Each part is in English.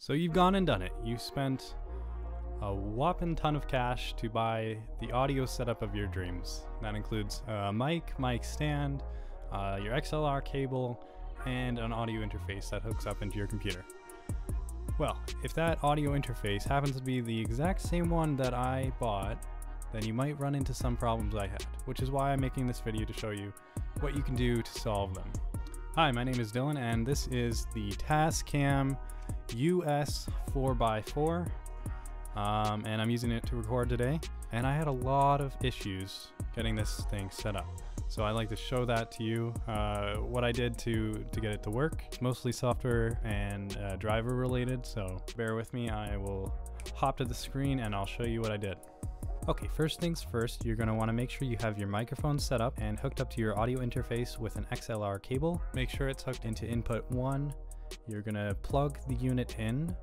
So you've gone and done it. You've spent a whopping ton of cash to buy the audio setup of your dreams. That includes a mic stand, your XLR cable, and an audio interface that hooks up into your computer. Well, if that audio interface happens to be the exact same one that I bought, then you might run into some problems I had, which is why I'm making this video to show you what you can do to solve them. Hi, my name is Dylan, and this is the Tascam US 4x4, and I'm using it to record today. And I had a lot of issues getting this thing set up, so I'd like to show that to you, what I did to get it to work. Mostly software and driver related, so bear with me. I will hop to the screen and I'll show you what I did. Okay, first things first, you're going to want to make sure you have your microphone set up and hooked up to your audio interface with an XLR cable. Make sure it's hooked into input 1. You're going to plug the unit in.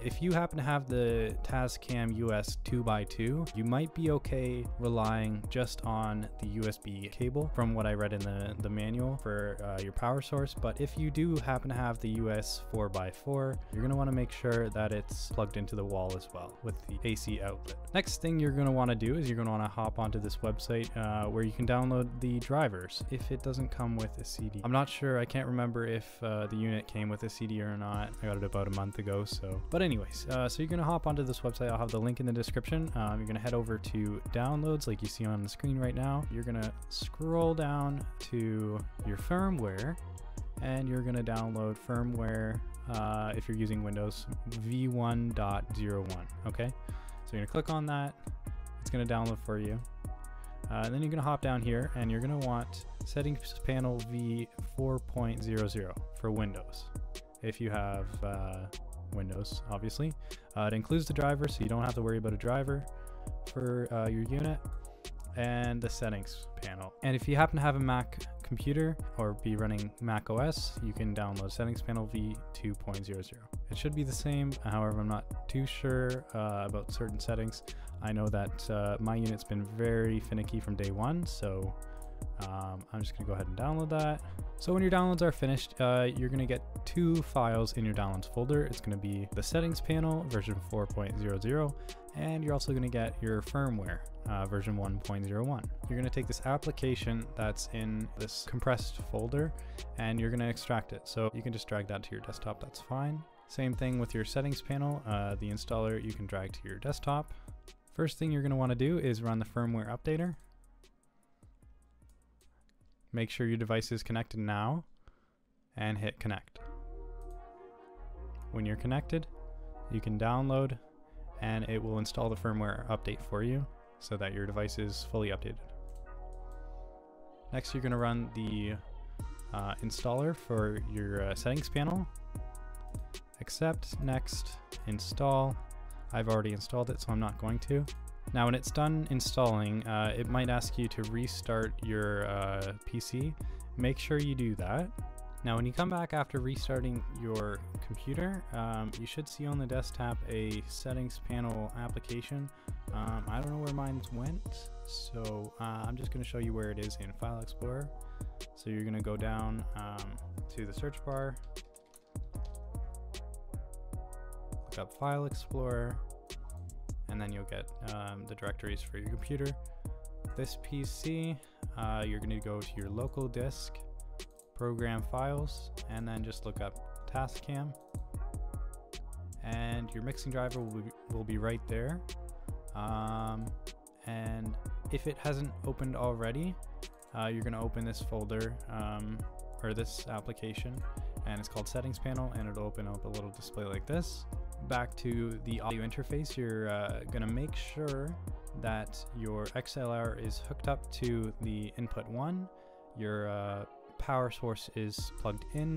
If you happen to have the Tascam US 2x2, you might be okay relying just on the USB cable, from what I read in the manual for your power source. But if you do happen to have the US 4x4, you're gonna wanna make sure that it's plugged into the wall as well with the AC outlet. Next thing you're gonna wanna do is you're gonna wanna hop onto this website where you can download the drivers if it doesn't come with a CD. I'm not sure, I can't remember if the unit came with a CD or not. I got it about a month ago. But anyways, so you're gonna hop onto this website. I'll have the link in the description. You're gonna head over to downloads like you see on the screen right now. You're gonna scroll down to your firmware and you're gonna download firmware, if you're using Windows, v1.01. okay, so you're gonna click on that. It's gonna download for you, and then you're gonna hop down here and you're gonna want settings panel v4.00 for Windows, if you have Windows, obviously. It includes the driver, so you don't have to worry about a driver for your unit, and the settings panel. And if you happen to have a Mac computer or be running Mac OS, you can download settings panel v2.00. It should be the same, however, I'm not too sure about certain settings. I know that my unit's been very finicky from day one, so I'm just gonna go ahead and download that. So when your downloads are finished, you're gonna get two files in your downloads folder. It's gonna be the settings panel version 4.00, and you're also gonna get your firmware version 1.01. You're gonna take this application that's in this compressed folder and you're gonna extract it. So you can just drag that to your desktop, that's fine. Same thing with your settings panel, the installer you can drag to your desktop. First thing you're gonna wanna do is run the firmware updater. Make sure your device is connected now and hit connect. When you're connected, you can download and it will install the firmware update for you so that your device is fully updated. Next, you're going to run the installer for your settings panel. Accept, next, install. I've already installed it, so I'm not going to. Now when it's done installing, it might ask you to restart your PC. Make sure you do that. Now when you come back after restarting your computer, you should see on the desktop a settings panel application. I don't know where mine went, so I'm just going to show you where it is in File Explorer. So you're going to go down to the search bar, look up File Explorer, and then you'll get the directories for your computer. This PC, you're going to go to your local disk, program files, and then just look up Tascam, and your mixing driver will be right there. And if it hasn't opened already, you're going to open this folder, or this application, and it's called settings panel, and it'll open up a little display like this. Back to the audio interface, you're gonna make sure that your XLR is hooked up to the input 1, your power source is plugged in,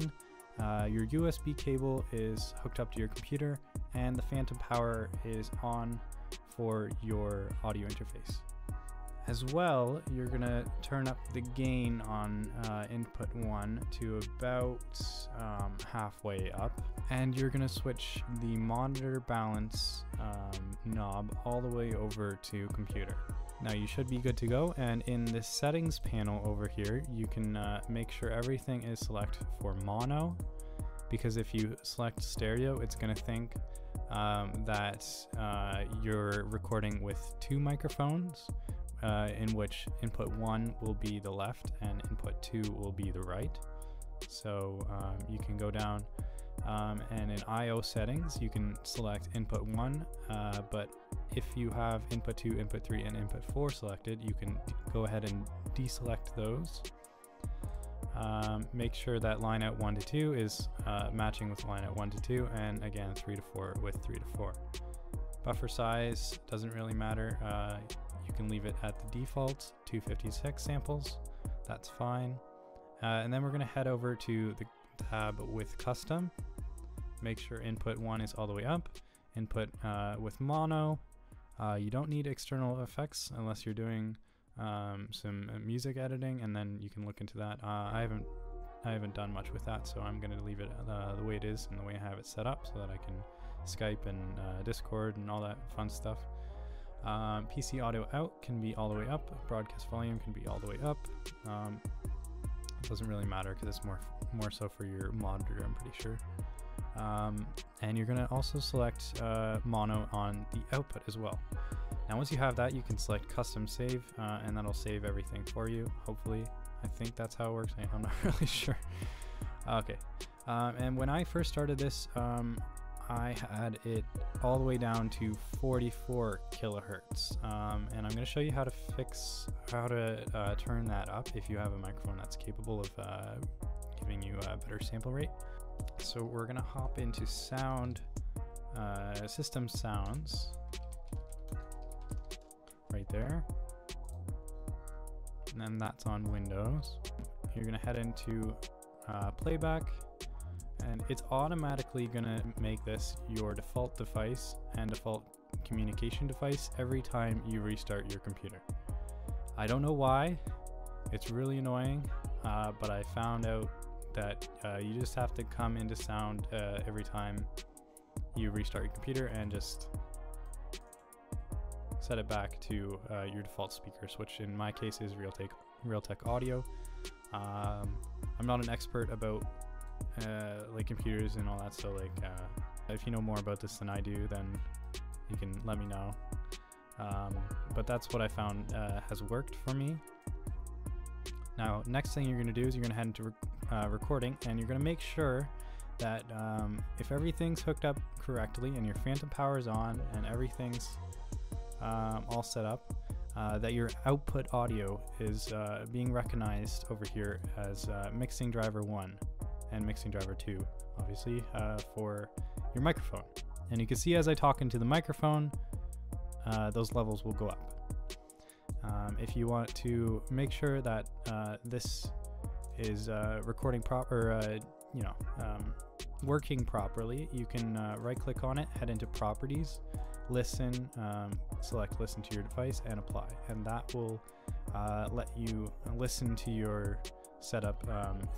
your USB cable is hooked up to your computer, and the phantom power is on for your audio interface. As well, you're gonna turn up the gain on input 1 to about halfway up, and you're gonna switch the monitor balance knob all the way over to computer. Now you should be good to go, and in this settings panel over here, you can make sure everything is selected for mono, because if you select stereo, it's going to think that you're recording with two microphones, in which input one will be the left and input two will be the right. So you can go down and in IO settings, you can select input one, but if you have input two, input three, and input four selected, you can go ahead and deselect those. Make sure that line out 1 to 2 is matching with line out 1 to 2, and again 3 to 4 with 3 to 4. Buffer size doesn't really matter. You can leave it at the default 256 samples. That's fine. And then we're going to head over to the tab with custom. Make sure input 1 is all the way up. Input with mono. You don't need external effects unless you're doing some music editing, and then you can look into that. I haven't done much with that, so I'm going to leave it the way it is and the way I have it set up, so that I can Skype and Discord and all that fun stuff. PC audio out can be all the way up. Broadcast volume can be all the way up. It doesn't really matter because it's more so for your monitor, I'm pretty sure. And you're going to also select mono on the output as well. Now, once you have that, you can select custom save, and that'll save everything for you. Hopefully, I think that's how it works. I'm not really sure. Okay. And when I first started this, I had it all the way down to 44 kilohertz. And I'm going to show you how to turn that up if you have a microphone that's capable of giving you a better sample rate. So we're going to hop into sound, system sounds. Right there, and then that's on Windows. You're gonna head into playback, and it's automatically gonna make this your default device and default communication device every time you restart your computer. I don't know why, it's really annoying, but I found out that you just have to come into sound every time you restart your computer and just set it back to your default speakers, which in my case is Realtek Audio. I'm not an expert about like computers and all that, so like if you know more about this than I do, then you can let me know. But that's what I found has worked for me. Now, next thing you're going to do is you're going to head into recording, and you're going to make sure that if everything's hooked up correctly and your phantom power is on and everything's all set up, that your output audio is being recognized over here as mixing driver 1 and mixing driver 2, obviously, for your microphone. And you can see as I talk into the microphone, those levels will go up. If you want to make sure that this is recording proper, working properly, you can right click on it, head into properties, listen, select listen to your device and apply, and that will let you listen to your setup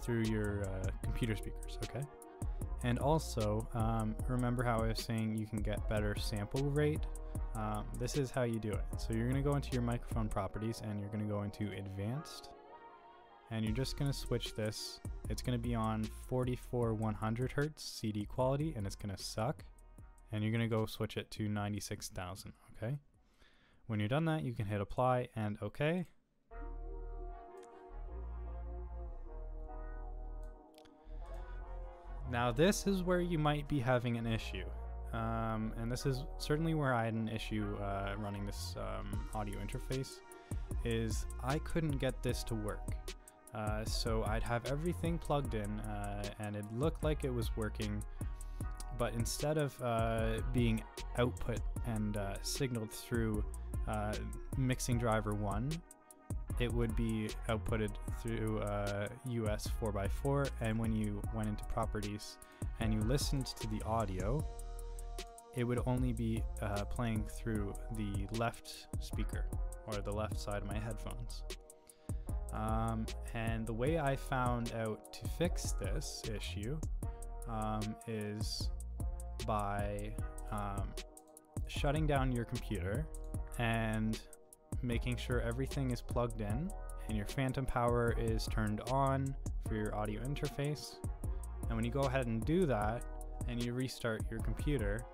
through your computer speakers. Okay, and also remember how I was saying you can get better sample rate. This is how you do it. So you're going to go into your microphone properties, and you're going to go into advanced, and you're just going to switch this. It's going to be on 44 100 Hz CD quality, and it's going to suck. And you're going to go switch it to 96,000, okay? When you're done that, you can hit apply and okay. Now this is where you might be having an issue. And this is certainly where I had an issue running this audio interface, is I couldn't get this to work. So I'd have everything plugged in and it looked like it was working, but instead of being output and signaled through mixing driver 1, it would be outputted through US 4x4, and when you went into properties and you listened to the audio, it would only be playing through the left speaker, or the left side of my headphones. And the way I found out to fix this issue is by shutting down your computer and making sure everything is plugged in and your phantom power is turned on for your audio interface, And when you go ahead and do that and you restart your computer,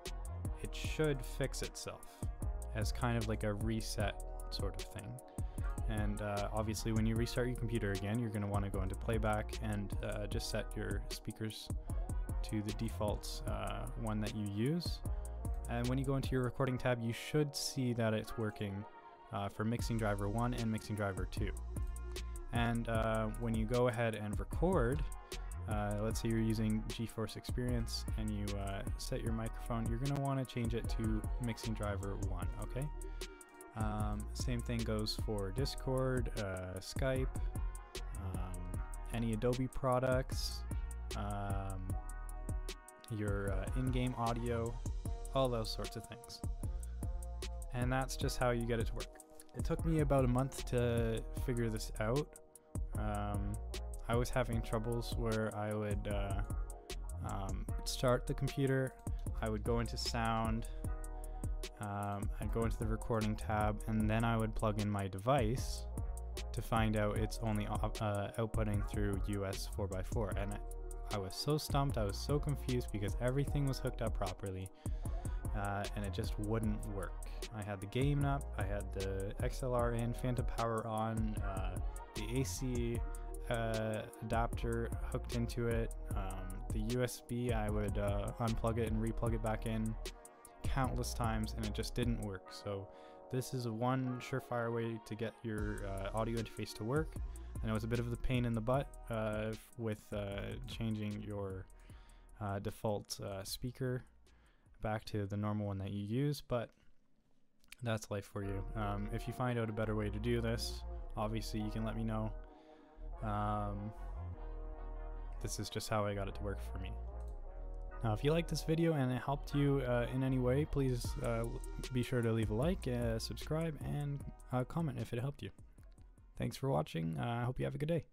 it should fix itself as kind of like a reset sort of thing. And obviously when you restart your computer again, you're going to want to go into playback and just set your speakers to the default one that you use. And when you go into your recording tab, you should see that it's working for mixing driver 1 and mixing driver 2. And when you go ahead and record, let's say you're using GeForce Experience and you set your microphone, you're going to want to change it to mixing driver 1, okay? Same thing goes for Discord, Skype, any Adobe products, your in-game audio, all those sorts of things. And that's just how you get it to work. It took me about a month to figure this out. I was having troubles where I would start the computer, I would go into sound, I'd go into the recording tab, and then I would plug in my device to find out it's only outputting through US 4x4. And I was so stumped, I was so confused because everything was hooked up properly and it just wouldn't work. I had the game up, I had the XLR in, phantom power on, the AC adapter hooked into it, the USB, I would unplug it and replug it back in countless times, and it just didn't work. So this is one surefire way to get your audio interface to work. I know it's a bit of a pain in the butt with changing your default speaker back to the normal one that you use, but that's life for you. If you find out a better way to do this, obviously you can let me know. This is just how I got it to work for me. Now, if you liked this video and it helped you in any way, please be sure to leave a like, subscribe, and comment if it helped you. Thanks for watching. I hope you have a good day.